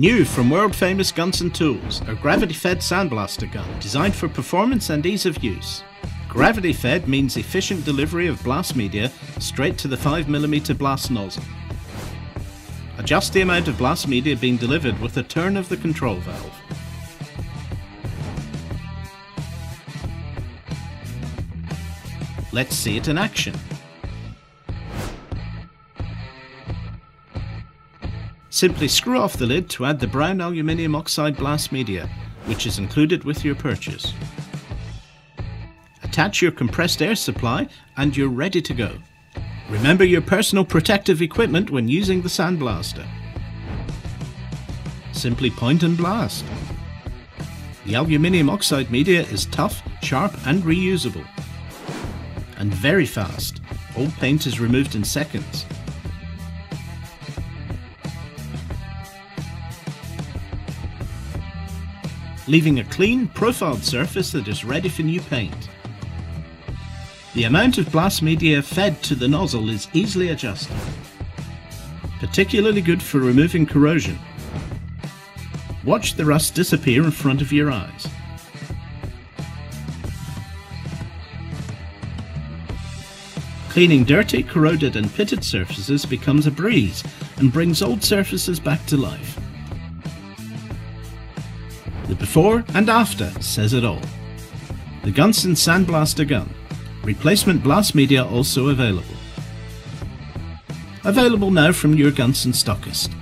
New from world-famous Gunson Tools, a gravity-fed sandblaster gun designed for performance and ease of use. Gravity-fed means efficient delivery of blast media straight to the 5mm blast nozzle. Adjust the amount of blast media being delivered with a turn of the control valve. Let's see it in action. Simply screw off the lid to add the brown aluminium oxide blast media, which is included with your purchase. Attach your compressed air supply and you're ready to go. Remember your personal protective equipment when using the sandblaster. Simply point and blast. The aluminium oxide media is tough, sharp and reusable. And very fast. All paint is removed in seconds. Leaving a clean, profiled surface that is ready for new paint. The amount of blast media fed to the nozzle is easily adjusted. Particularly good for removing corrosion. Watch the rust disappear in front of your eyes. Cleaning dirty, corroded and pitted surfaces becomes a breeze and brings old surfaces back to life. The before and after says it all. The Gunson Sandblaster Gun. Replacement blast media also available. Available now from your Gunson Stockist.